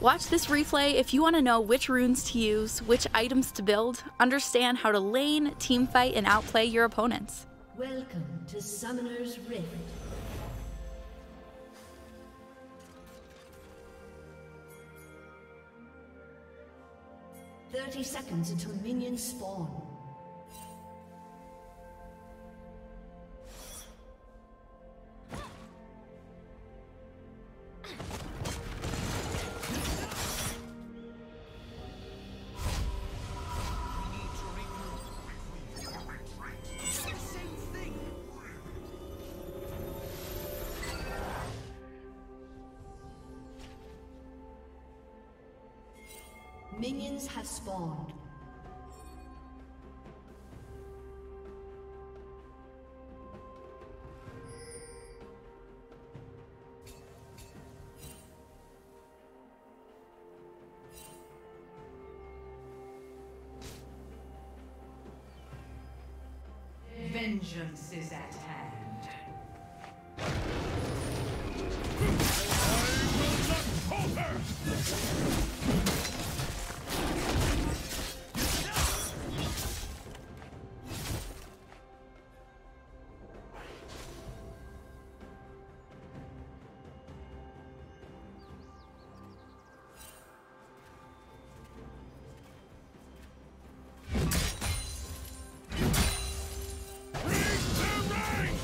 Watch this replay if you want to know which runes to use, which items to build, understand how to lane, teamfight, and outplay your opponents. Welcome to Summoner's Rift. Thirty seconds until minions spawn. Minions have spawned. Vengeance is at hand. I will not hold her! Bring the rain!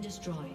been destroyed.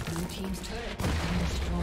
Blue Team's turret has been destroyed.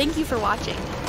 Thank you for watching.